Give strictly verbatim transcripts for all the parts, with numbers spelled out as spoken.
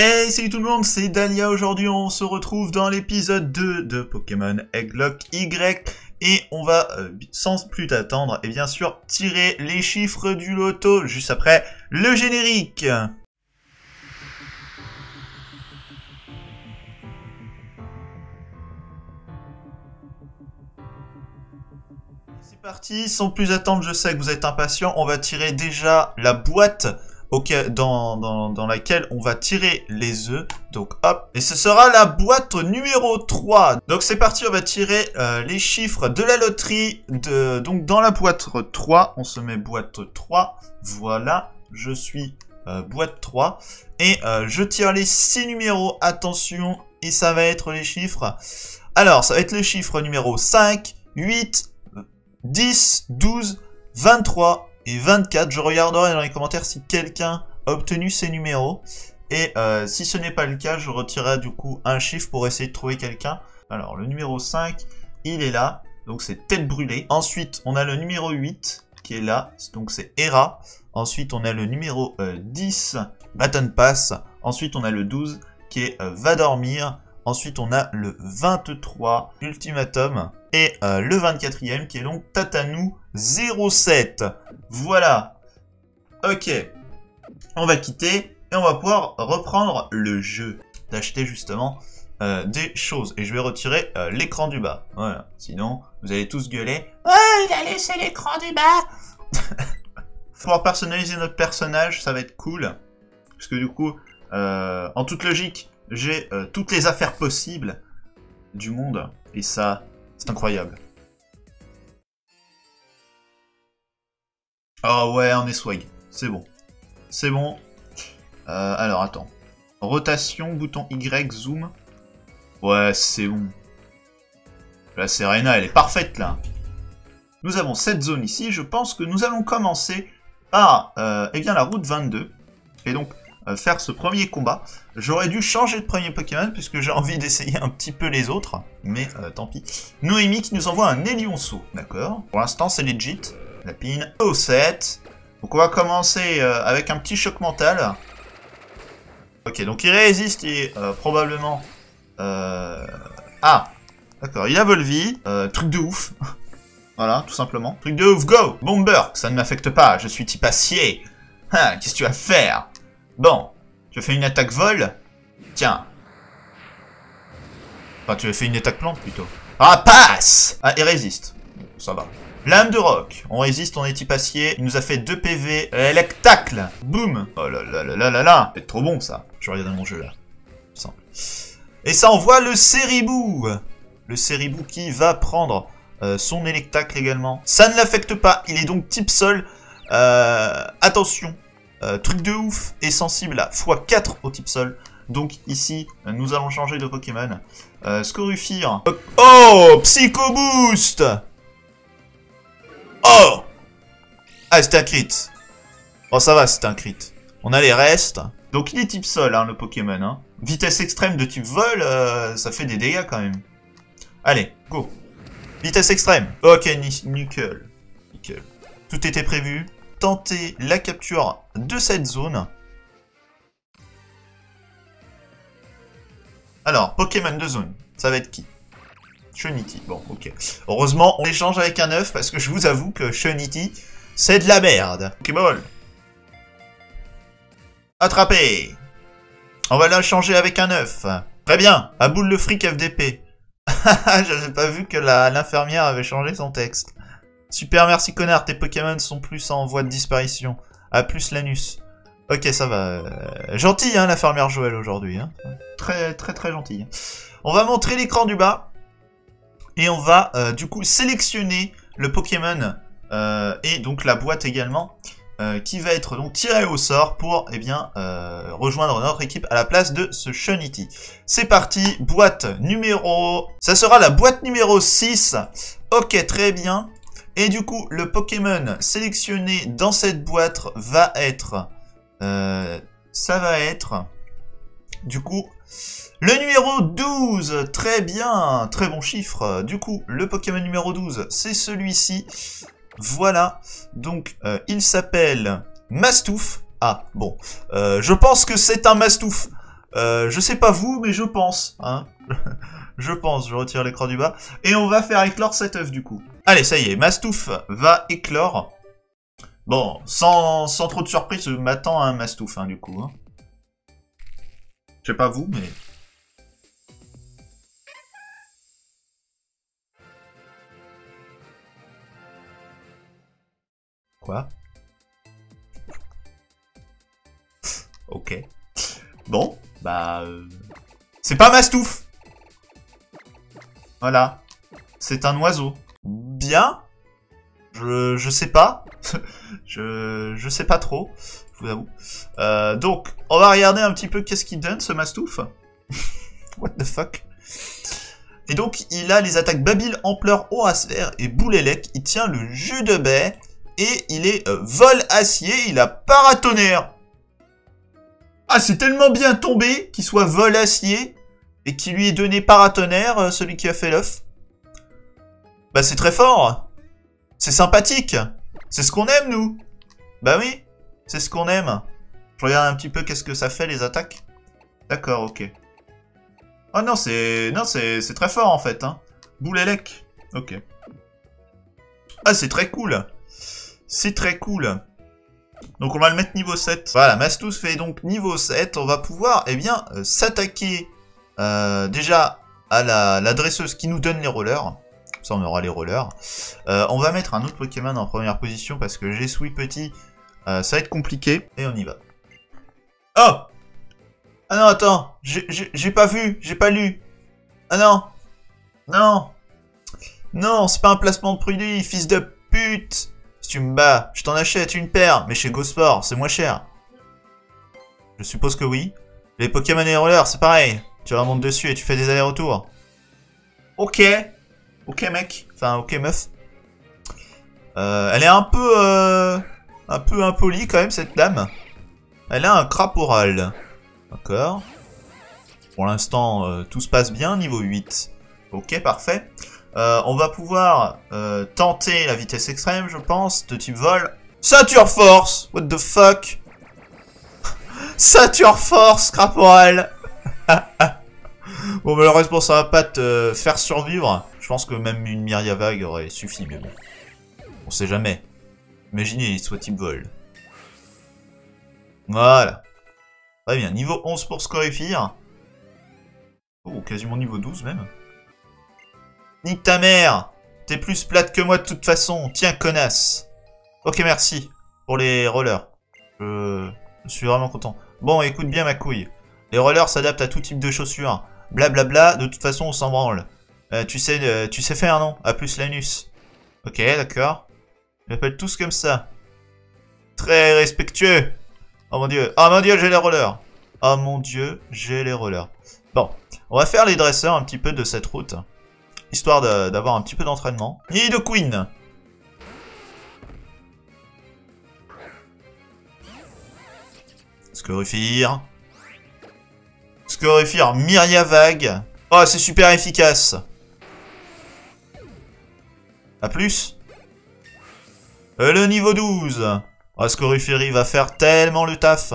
Hey, salut tout le monde, c'est Dalia. Aujourd'hui, on se retrouve dans l'épisode deux de Pokémon Egglock Y. Et on va, euh, sans plus attendre, et bien sûr, tirer les chiffres du loto juste après le générique. C'est parti, sans plus attendre, je sais que vous êtes impatients, on va tirer déjà la boîte. Okay, dans, dans, dans laquelle on va tirer les œufs. Donc hop. Et ce sera la boîte numéro trois. Donc c'est parti, on va tirer euh, les chiffres de la loterie. De... Donc dans la boîte trois, on se met boîte trois. Voilà, je suis euh, boîte trois. Et euh, je tire les six numéros. Attention, et ça va être les chiffres. Alors, ça va être le chiffre numéro cinq, huit, dix, douze, vingt-trois... et vingt-quatre, je regarderai dans les commentaires si quelqu'un a obtenu ces numéros. Et euh, si ce n'est pas le cas, je retirerai du coup un chiffre pour essayer de trouver quelqu'un. Alors le numéro cinq, il est là, donc c'est Tête Brûlée. Ensuite, on a le numéro huit qui est là, donc c'est Hera. Ensuite, on a le numéro euh, dix, Baton Pass. Ensuite, on a le douze qui est euh, Va Dormir. Ensuite, on a le vingt-trois, Ultimatum. Et euh, le vingt-quatrième qui est donc Tatanou zéro sept. Voilà. Ok. On va quitter et on va pouvoir reprendre le jeu. D'acheter justement euh, des choses. Et je vais retirer euh, l'écran du bas. Voilà. Sinon, vous allez tous gueuler. Oh, il a laissé l'écran du bas. Pouvoir personnaliser notre personnage, ça va être cool. Parce que du coup, euh, en toute logique, j'ai euh, toutes les affaires possibles du monde. Et ça... c'est incroyable. Oh ouais, on est swag. C'est bon. C'est bon. Euh, alors, attends. Rotation, bouton Y, zoom. Ouais, c'est bon. La Serena, elle est parfaite, là. Nous avons cette zone ici. Je pense que nous allons commencer par euh, eh bien, la route vingt-deux. Et donc, euh, faire ce premier combat. J'aurais dû changer de premier Pokémon, puisque j'ai envie d'essayer un petit peu les autres. Mais euh, tant pis. Noémie qui nous envoie un Elionceau. D'accord. Pour l'instant, c'est legit. La pine au sept. Donc on va commencer euh, avec un petit choc mental. Ok, donc il résiste et euh, probablement... Euh... Ah, d'accord, il a Volvi. Euh, truc de ouf. Voilà, tout simplement. Truc de ouf, go. Bomber, ça ne m'affecte pas, je suis type acier. Ah, qu'est-ce que tu vas faire? Bon, tu as fait une attaque vol. Tiens. Enfin, tu as fait une attaque plante plutôt. Ah, passe. Ah, il résiste. Ça va. Lame de roc, on résiste, on est type acier, il nous a fait deux P V, électacle, boum. Oh là là là là là là, c'est trop bon ça, je regarde mon jeu là, simple. Et ça envoie le Céribou, le Céribou qui va prendre euh, son électacle également. Ça ne l'affecte pas, il est donc type sol, euh, attention, euh, truc de ouf, est sensible à fois quatre au type sol. Donc ici, nous allons changer de Pokémon. Euh, Scorufire, oh, Psycho Boost. Oh! Ah, c'était un crit. Oh, ça va, c'était un crit. On a les restes. Donc, il est type sol, hein, le Pokémon. Hein. Vitesse extrême de type vol, euh, ça fait des dégâts quand même. Allez, go. Vitesse extrême. Ok, nickel. Nickel. Tout était prévu. Tenter la capture de cette zone. Alors, Pokémon de zone. Ça va être qui? Chenity, bon, ok. Heureusement, on échange avec un œuf parce que je vous avoue que Chenity, c'est de la merde. Pokéball. Attrapé. On va l'échanger avec un œuf. Très bien, à boule le fric F D P. J'avais pas vu que l'infirmière avait changé son texte. Super, merci connard, tes Pokémon sont plus en voie de disparition. A plus l'anus. Ok, ça va. Gentille, hein, l'infirmière Joël aujourd'hui. Hein. Très, très, très gentille. On va montrer l'écran du bas. Et on va euh, du coup sélectionner le Pokémon euh, et donc la boîte également euh, qui va être donc tiré au sort pour eh bien, euh, rejoindre notre équipe à la place de ce Chenity. C'est parti, boîte numéro... ça sera la boîte numéro six. Ok, très bien. Et du coup, le Pokémon sélectionné dans cette boîte va être... Euh, ça va être... du coup... le numéro douze, très bien, très bon chiffre. Du coup, le Pokémon numéro douze, c'est celui-ci. Voilà, donc euh, il s'appelle Mastouf. Ah, bon, euh, je pense que c'est un Mastouf. Euh, je sais pas vous, mais je pense, hein. Je pense, je retire l'écran du bas. Et on va faire éclore cette œuf du coup. Allez, ça y est, Mastouf va éclore. Bon, sans, sans trop de surprise, je m'attends à un Mastouf, hein, du coup. Hein. Je sais pas vous, mais... Quoi ? Ok. Bon, bah... Euh... C'est pas Mastouf. Voilà. C'est un oiseau. Bien. Je, je sais pas. je, je sais pas trop, je vous avoue. Euh, donc, on va regarder un petit peu qu'est-ce qu'il donne, ce Mastouf. What the fuck. Et donc, il a les attaques Babil, Ampleur, Orasphère et Boulélec. Il tient le jus de baie. Et il est euh, vol acier. Il a paratonnerre. Ah, c'est tellement bien tombé qu'il soit vol acier. Et qu'il lui est donné paratonnerre, euh, celui qui a fait l'œuf. Bah, c'est très fort. C'est sympathique. C'est ce qu'on aime, nous. Bah oui, c'est ce qu'on aime. Je regarde un petit peu qu'est-ce que ça fait, les attaques. D'accord, ok. Oh non, c'est... Non, c'est très fort, en fait. Hein. Boulélec. Ok. Ah, c'est très cool. C'est très cool. Donc, on va le mettre niveau sept. Voilà, Mastouf fait donc niveau sept. On va pouvoir, eh bien, euh, s'attaquer euh, déjà à la, la dresseuse qui nous donne les rollers. Ça, on aura les rollers. Euh, on va mettre un autre Pokémon en première position parce que j'ai souillé petit. Euh, ça va être compliqué. Et on y va. Oh! Ah non, attends. J'ai pas vu. J'ai pas lu. Ah non. Non. Non, c'est pas un placement de produit, fils de pute. Si tu me bats, je t'en achète une paire. Mais chez GoSport, c'est moins cher. Je suppose que oui. Les Pokémon et les rollers, c'est pareil. Tu remontes dessus et tu fais des allers-retours. Ok. Ok mec, enfin ok meuf. Euh, elle est un peu, euh, un peu impolie quand même cette dame. Elle a un craporal. D'accord. Pour l'instant euh, tout se passe bien, niveau huit. Ok parfait. Euh, on va pouvoir euh, tenter la vitesse extrême je pense, de type vol. Ceinture force. What the fuck. Ceinture force craporal. Bon malheureusement ça va pas te faire survivre. Je pense que même une Myria vague aurait suffi, mais bon. On sait jamais. Imaginez, il soit type vol. Voilà. Très bien, niveau onze pour Scoréfire. Oh, quasiment niveau douze même. Nique ta mère. T'es plus plate que moi de toute façon. Tiens, connasse. Ok, merci pour les rollers. Je, Je suis vraiment content. Bon, écoute bien ma couille. Les rollers s'adaptent à tout type de chaussures. Blablabla, bla, bla. De toute façon on s'en branle. Euh, tu sais, euh, tu sais faire, non? A plus l'anus. Ok, d'accord. Ils m'appellent tous comme ça. Très respectueux. Oh mon dieu. Oh mon dieu, j'ai les rollers. Oh mon dieu, j'ai les rollers. Bon, on va faire les dresseurs un petit peu de cette route. Histoire d'avoir un petit peu d'entraînement. Nidoqueen. Scoréfire. Scoréfire, Myria vague. Oh, c'est super efficace. A plus. Euh, le niveau douze. Oh, Scoréfire va faire tellement le taf.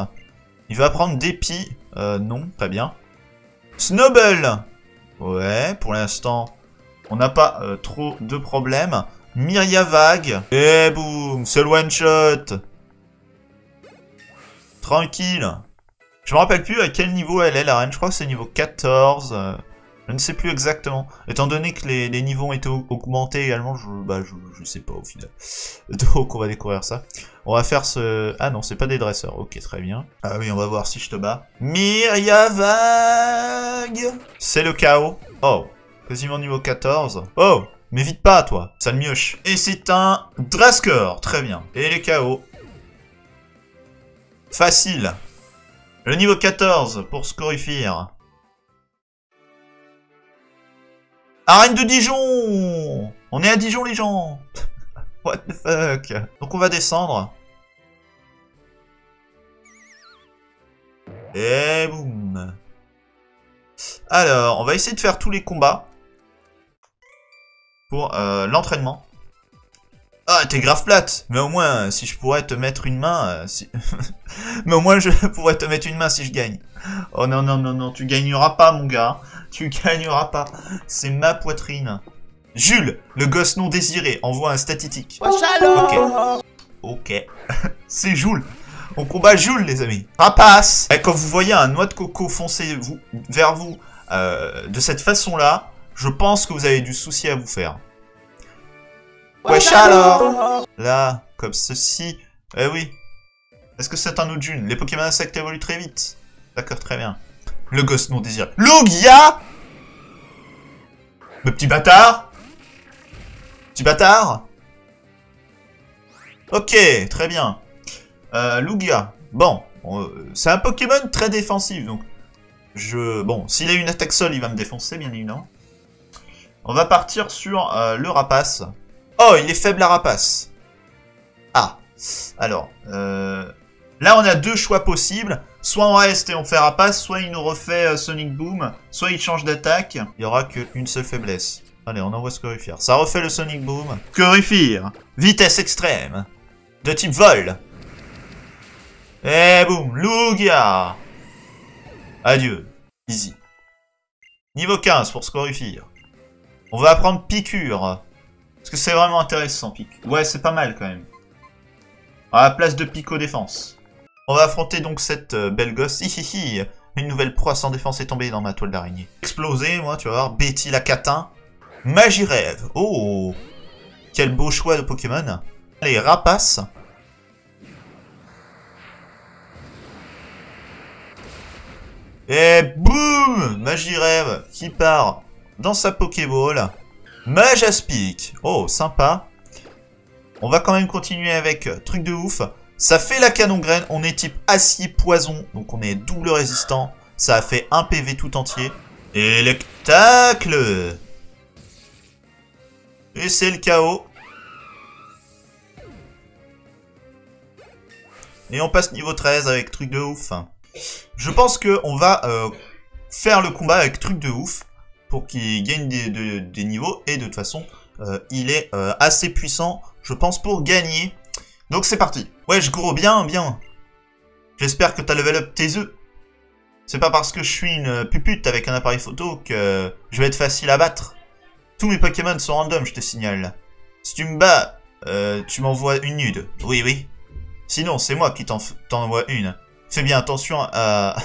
Il va prendre dépit. Euh, non, très bien. Snubble. Ouais, pour l'instant, on n'a pas euh, trop de problèmes. Myria vague. Et boum, c'est le one shot. Tranquille. Je me rappelle plus à quel niveau elle est la reine. Je crois que c'est niveau quatorze. Euh... Je ne sais plus exactement. Étant donné que les, les niveaux ont été augmentés également, je, bah, je, je sais pas au final. Donc on va découvrir ça. On va faire ce... Ah non, c'est pas des dresseurs. Ok, très bien. Ah oui, on va voir si je te bats. Myria vague. C'est le chaos. Oh, quasiment niveau quatorze. Oh, mais vite pas toi, sale mioche. Et c'est un Draskor, très bien. Et les chaos. Facile. Le niveau quatorze pour Scoréfire. Arène de Dijon. On est à Dijon les gens. What the fuck. Donc on va descendre. Et boum. Alors, on va essayer de faire tous les combats. Pour euh, l'entraînement. Ah, t'es grave plate. Mais au moins, si je pourrais te mettre une main... Euh, si... Mais au moins, je pourrais te mettre une main si je gagne. Oh non, non, non, non, tu gagneras pas, mon gars. Tu gagneras pas. C'est ma poitrine. Jules, le gosse non désiré, envoie un statistique. Ok. Ok. C'est Jules. On combat Jules, les amis. Rapace. Et quand vous voyez un noix de coco foncer vous, vers vous euh, de cette façon-là, je pense que vous avez du souci à vous faire. Wesh alors. Là, comme ceci. Eh oui. Est-ce que c'est un autre Jules? Les Pokémon insectes évoluent très vite. D'accord, très bien. Le gosse non désiré. Lugia. Le petit bâtard. Petit bâtard. Ok, très bien. Euh, Lugia. Bon, euh, c'est un Pokémon très défensif, donc... Je... Bon, s'il a une attaque seule, il va me défoncer, bien évidemment. On va partir sur euh, le rapace. Oh, il est faible à rapace. Ah. Alors, euh... là, on a deux choix possibles. Soit on reste et on fait rapace, soit il nous refait euh, Sonic Boom, soit il change d'attaque. Il n'y aura qu'une seule faiblesse. Allez, on envoie Scorifire. Ça refait le Sonic Boom. Scorifire. Vitesse extrême. De type vol. Et boum, Lugia. Adieu. Easy. Niveau quinze pour Scorifire. On va apprendre Piqûre. Parce que c'est vraiment intéressant, Pic. Ouais, c'est pas mal quand même. À la place de Pico défense. On va affronter donc cette belle gosse. Hihihi. Une nouvelle proie sans défense est tombée dans ma toile d'araignée. Exploser, moi, tu vas voir. Betty la catin. Magirev. Oh. Quel beau choix de Pokémon. Allez, rapace. Et boum! Magirev qui part dans sa Pokéball. Majaspique. Oh, sympa. On va quand même continuer avec truc de ouf. Ça fait la canon graine. On est type acier poison. Donc on est double résistant. Ça a fait un P V tout entier. Et le tacle! Et c'est le chaos. Et on passe niveau treize avec truc de ouf. Je pense qu'on va euh, faire le combat avec truc de ouf pour qu'il gagne des, des, des niveaux. Et de toute façon, euh, il est euh, assez puissant, je pense, pour gagner. Donc c'est parti. Ouais, je gros bien, bien. J'espère que t'as level up tes œufs. C'est pas parce que je suis une pupute avec un appareil photo que je vais être facile à battre. Tous mes Pokémon sont random, je te signale. Si tu me bats, euh, tu m'envoies une nude. Oui, oui. Sinon, c'est moi qui t'envoie une. Fais bien attention à,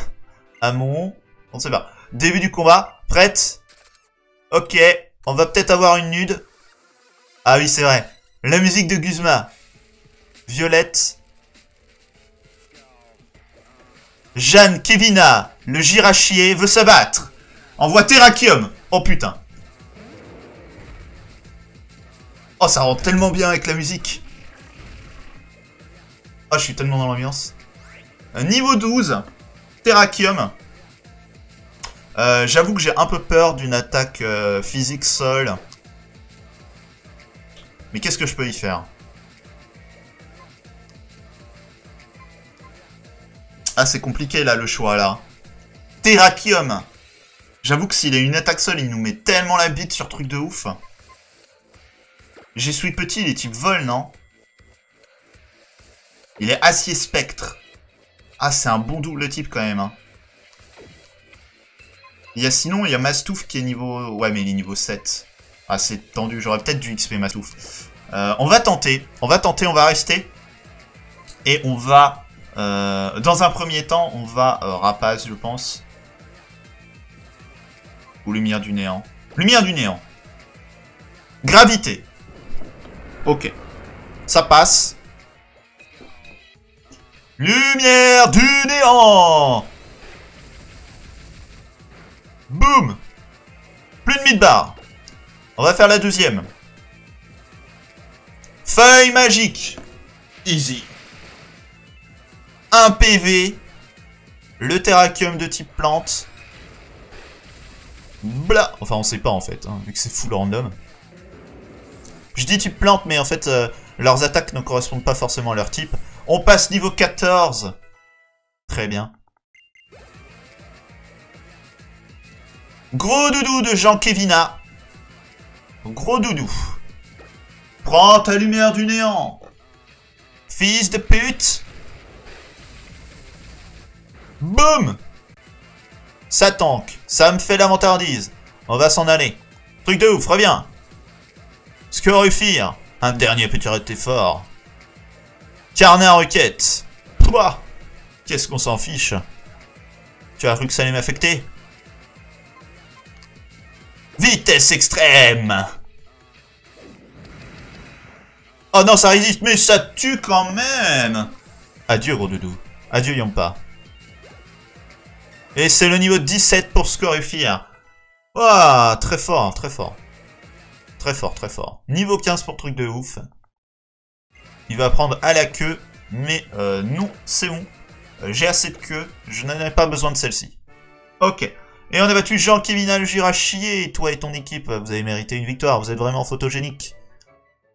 à mon... On ne sait pas. Début du combat. Prête. Ok. On va peut-être avoir une nude. Ah oui, c'est vrai. La musique de Guzma. Violette. Jean-Kévina, le girachier, veut se battre. Envoie Térrakium. Oh putain. Oh, ça rend tellement bien avec la musique. Oh, je suis tellement dans l'ambiance. Niveau douze, Térrakium. Euh, J'avoue que j'ai un peu peur d'une attaque euh, physique seule. Mais qu'est-ce que je peux y faire? Ah, c'est compliqué là le choix là. Térrakium. J'avoue que s'il a une attaque seule, il nous met tellement la bite sur truc de ouf. J'ai Suis Petit, il est type vol, non? Il est acier spectre. Ah, c'est un bon double type quand même. Hein. Il y a sinon, il y a Mastouf qui est niveau... Ouais, mais il est niveau sept. Ah, c'est tendu. J'aurais peut-être du X P Mastouf. Euh, on va tenter. On va tenter, on va rester. Et on va... Euh, dans un premier temps, on va euh, rapace, je pense. Ou Lumière du Néant. Lumière du Néant. Gravité. Ok. Ça passe. Lumière du néant. Boum. Plus de mid-bar. On va faire la deuxième. Feuille magique. Easy. un P V. Le Térrakium de type plante. Bla. Enfin, on sait pas en fait, hein, vu que c'est full random. Je dis type plante, mais en fait, euh, leurs attaques ne correspondent pas forcément à leur type. On passe niveau quatorze. Très bien. Gros doudou de Jean-Kévina. Gros doudou. Prends ta lumière du néant, fils de pute. Boum. Ça tank, ça me fait la vantardise. On va s'en aller. Truc de ouf, reviens. Scorufir, un dernier petit effort. Carnet à requête. Pouah. Qu'est-ce qu'on s'en fiche. Tu as cru que ça allait m'affecter. Vitesse extrême. Oh non, ça résiste, mais ça tue quand même. Adieu, gros doudou. Adieu, Yampa. Et c'est le niveau dix-sept pour Scorufir. Waouh, très fort, très fort. Très fort, très fort. Niveau quinze pour truc de ouf. Il va prendre à la queue, mais euh, non, c'est bon. Euh, J'ai assez de queue, je n'en ai pas besoin de celle-ci. Ok. Et on a battu Jean-Kévina, le girachier. Toi et ton équipe, vous avez mérité une victoire. Vous êtes vraiment photogénique.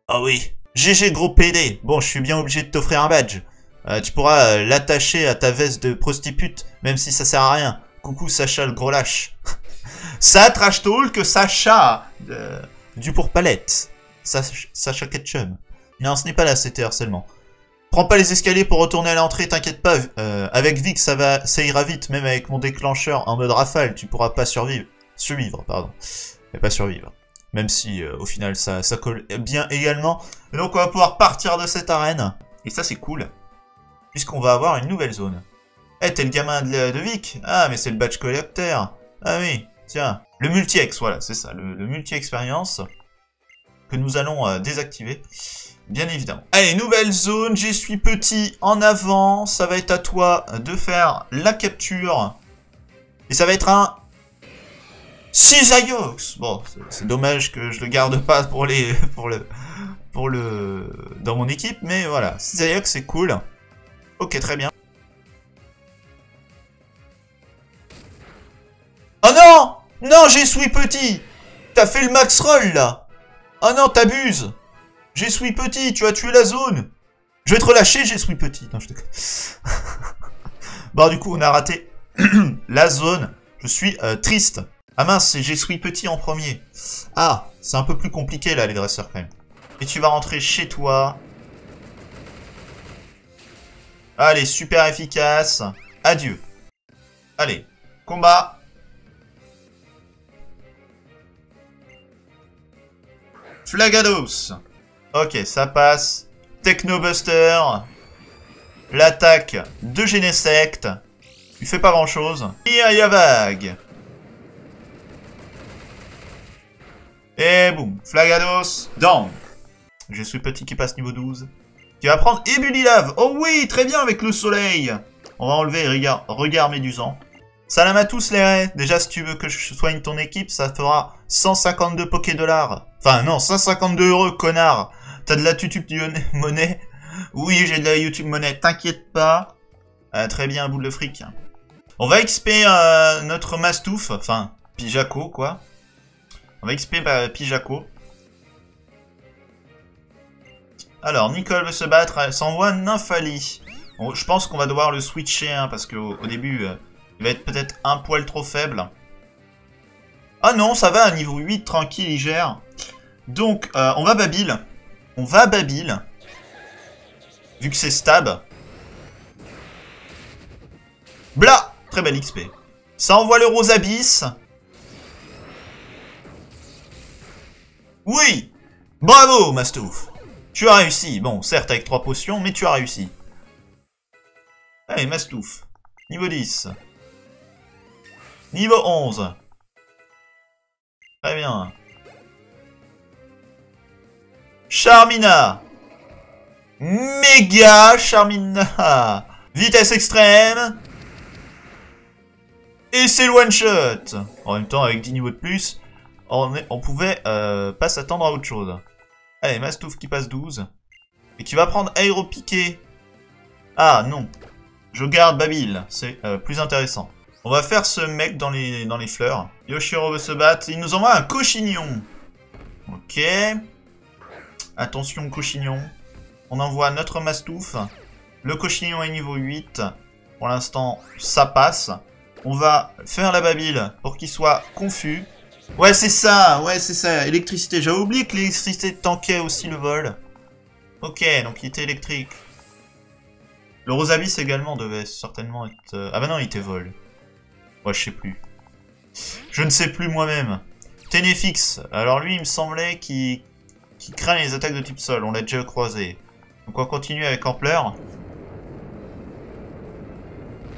Ah oui. G G, gros P D. Bon, je suis bien obligé de t'offrir un badge. Euh, tu pourras euh, l'attacher à ta veste de prostitute, même si ça sert à rien. Coucou Sacha, le gros lâche. Ça trash talk Sacha euh, du pour palette. Sach Sacha Ketchum. Non, ce n'est pas là, c'était harcèlement. Prends pas les escaliers pour retourner à l'entrée, t'inquiète pas. Euh, avec Vic, ça va, ça ira vite. Même avec mon déclencheur en mode rafale, tu pourras pas survivre. Survivre, pardon. Mais pas survivre. Même si, euh, au final, ça, ça colle bien également. Et donc, on va pouvoir partir de cette arène. Et ça, c'est cool. Puisqu'on va avoir une nouvelle zone. Eh, hey, t'es le gamin de, de Vic. Ah, mais c'est le badge collecteur. Ah oui, tiens. Le multi-ex, voilà, c'est ça. Le, le multi-expérience que nous allons euh, désactiver, bien évidemment. Allez, nouvelle zone. J'y suis petit en avant. Ça va être à toi de faire la capture. Et ça va être un Cizayox. Bon, c'est dommage que je le garde pas pour les, pour le, pour le, dans mon équipe. Mais voilà, Cizayox, c'est cool. Ok, très bien. Oh non! Non, j'ai suis petit! T'as fait le max roll, là! Oh non, t'abuses! J'ai suis petit, tu as tué la zone! Je vais te relâcher, j'ai suis petit. Non, je te... Bon, du coup, on a raté la zone. Je suis euh, triste. Ah mince, j'ai suis petit en premier. Ah, c'est un peu plus compliqué, là, les dresseurs, quand même. Et tu vas rentrer chez toi... Allez, super efficace. Adieu. Allez, combat. Flagados. Ok, ça passe. Technobuster. L'attaque de Genesect. Il fait pas grand chose. Il y a vague. Et boum. Flagados. Down. Je suis petit qui passe niveau douze. Qui va prendre Ebulilav. Oh oui, très bien avec le soleil. On va enlever regard, regard Médusant. Salam à tous les raies. Déjà, si tu veux que je soigne ton équipe, ça fera cent cinquante-deux Pokédollars. Enfin, non, cent cinquante-deux euros, connard. T'as de la YouTube monnaie. Oui, j'ai de la YouTube monnaie, t'inquiète pas. Euh, très bien, boule de fric. On va X P euh, notre Mastouf. Enfin, Pijako, quoi. On va X P bah, Pijako. Alors, Nicole veut se battre, elle s'envoie Nymphalie. Bon, je pense qu'on va devoir le switcher, hein, parce qu'au au début, euh, il va être peut-être un poil trop faible. Ah non, ça va, à niveau huit, tranquille, il gère. Donc, euh, on va Babil. On va Babil. Vu que c'est stab. Bla! Très belle X P. Ça envoie le Rose Abyss. Oui! Bravo, Mastouf! Tu as réussi. Bon, certes avec trois potions, mais tu as réussi. Allez, Mastouf. Niveau dix. Niveau onze. Très bien. Charmina. Méga Charmina. Vitesse extrême. Et c'est le one shot. En même temps, avec dix niveaux de plus, on, est, on pouvait euh, pas s'attendre à autre chose. Allez, Mastouf qui passe douze. Et qui va prendre Aéropiqué. Ah, non. Je garde Babil. C'est euh, plus intéressant. On va faire ce mec dans les, dans les fleurs. Yoshiro veut se battre. Il nous envoie un Cochignon. Ok. Attention, Cochignon. On envoie notre Mastouf. Le Cochignon est niveau huit. Pour l'instant, ça passe. On va faire la Babil pour qu'il soit confus. Ouais, c'est ça, ouais, c'est ça, électricité. J'avais oublié que l'électricité tankait aussi le vol. Ok, donc il était électrique. Le Rosavis également devait certainement être... Ah bah non, il était vol. Ouais, je sais plus. Je ne sais plus moi-même. Ténéfix, alors lui, il me semblait qu'il qu'il craint les attaques de type sol, on l'a déjà croisé. Donc on continue avec Ampleur.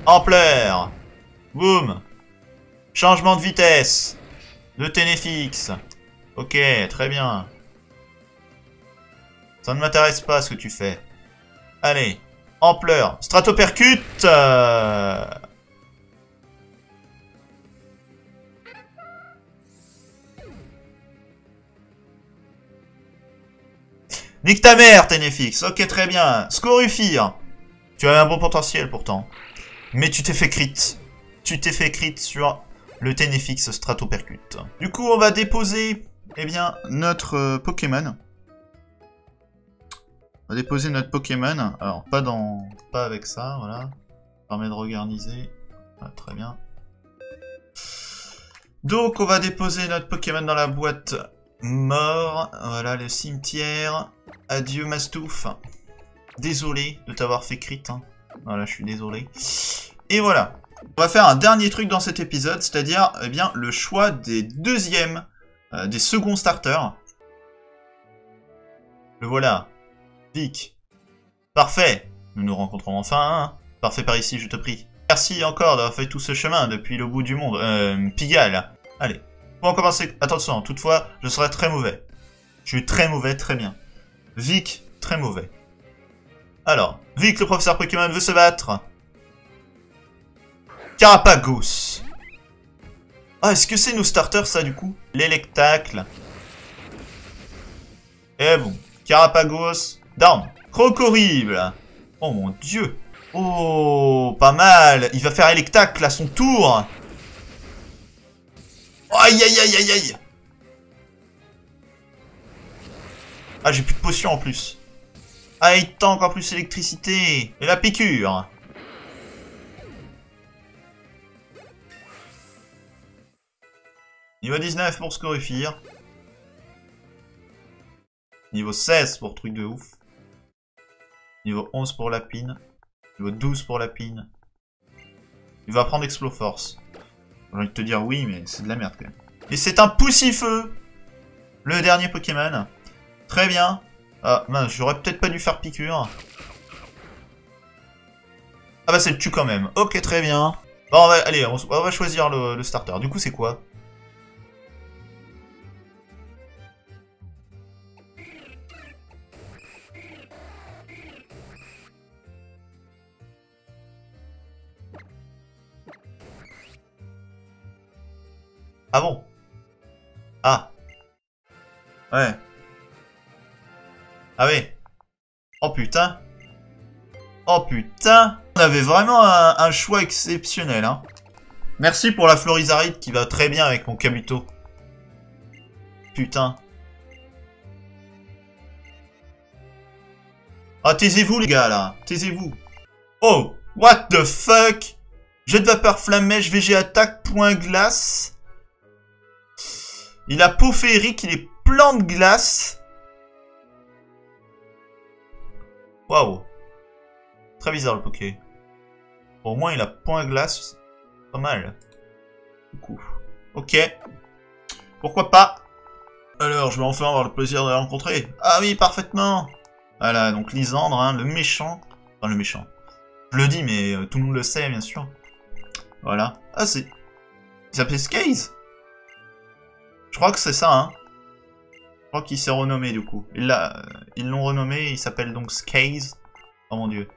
Ampleur. Boum. Changement de vitesse de Ténéfix. Ok, très bien. Ça ne m'intéresse pas ce que tu fais. Allez, ampleur. Stratopercute. euh... Nique ta mère, Ténéfix. Ok, très bien. Scorufire. Tu avais un bon potentiel pourtant. Mais tu t'es fait crit. Tu t'es fait crit sur le Ténéfix Stratopercute. Du coup, on va déposer eh bien, notre euh, Pokémon. On va déposer notre Pokémon. Alors, pas dans, pas avec ça, voilà. Ça permet de regarniser. Ah, très bien. Donc, on va déposer notre Pokémon dans la boîte mort. Voilà, le cimetière. Adieu, Mastouf. Désolé de t'avoir fait crit. Hein. Voilà, je suis désolé. Et voilà. On va faire un dernier truc dans cet épisode, c'est-à-dire eh bien le choix des deuxièmes, euh, des seconds starters. Le voilà. Vic. Parfait. Nous nous rencontrons enfin. Hein. Parfait par ici, je te prie. Merci encore d'avoir fait tout ce chemin depuis le bout du monde. Euh, Pigalle. Allez. Pour en commencer, attention, toutefois, je serai très mauvais. Je suis très mauvais, très bien. Vic, très mauvais. Alors, Vic, le professeur Pokémon veut se battre. Carapagos. Ah, est-ce que c'est nos starters, ça, du coup? L'électacle. Eh bon. Carapagos. Down. Croc-horrible. Oh, mon Dieu. Oh, pas mal. Il va faire électacle à son tour. Aïe, aïe, aïe, aïe, aïe. Ah, j'ai plus de potion, en plus. Ah, il tank en plus électricité. Et la piqûre. Niveau dix-neuf pour Scorufire. Niveau seize pour truc de ouf. Niveau onze pour Lapine. Niveau douze pour Lapine. Il va prendre Exploforce. J'ai envie de te dire oui, mais c'est de la merde quand même. Et c'est un Poussifeu. Le dernier Pokémon. Très bien. Ah mince, j'aurais peut-être pas dû faire piqûre. Ah bah c'est le tue quand même. Ok, très bien. Bon, on va, allez, on, on va choisir le, le starter. Du coup, c'est quoi? Ah bon? Ah. Ouais. Ah oui. Oh putain. Oh putain. On avait vraiment un, un choix exceptionnel. Hein. Merci pour la Florizaride qui va très bien avec mon Kabuto. Putain. Ah taisez-vous les gars là. Taisez-vous. Oh. What the fuck. Jet de vapeur flammèche, V G attaque, point glace. Il a peau féerique, il est plan de glace. Waouh. Très bizarre le Poké. Bon, au moins il a point glace. Pas mal. Du coup. Ok. Pourquoi pas. Alors, je vais enfin avoir le plaisir de la rencontrer. Ah oui, parfaitement. Voilà, donc Lysandre, hein, le méchant. Enfin, le méchant. Je le dis, mais euh, tout le monde le sait, bien sûr. Voilà. Ah, c'est... Il s'appelle Skaze. Je crois que c'est ça, hein. Je crois qu'il s'est renommé, du coup. Il l'a, ils l'ont renommé, il s'appelle donc Skaze. Oh mon Dieu.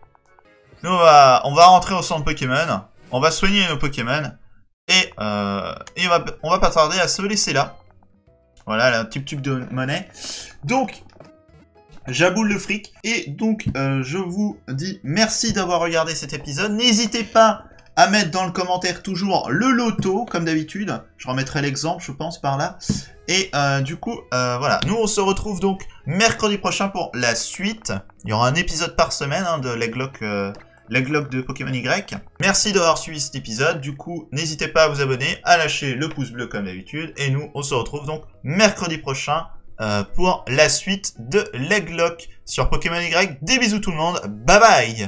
Nous, on va, on va rentrer au centre Pokémon. On va soigner nos Pokémon. Et, euh, et on, va, on va pas tarder à se laisser là. Voilà, la type tube de monnaie. Donc, j'aboule le fric. Et donc, euh, je vous dis merci d'avoir regardé cet épisode. N'hésitez pas à mettre dans le commentaire toujours le loto, comme d'habitude. Je remettrai l'exemple, je pense, par là. Et euh, du coup, euh, voilà. Nous, on se retrouve donc mercredi prochain pour la suite. Il y aura un épisode par semaine hein, de l'Egglock l'Egglock de Pokémon Y. Merci d'avoir suivi cet épisode. Du coup, n'hésitez pas à vous abonner, à lâcher le pouce bleu comme d'habitude. Et nous, on se retrouve donc mercredi prochain euh, pour la suite de l'Egglock sur Pokémon Y. Des bisous tout le monde. Bye bye.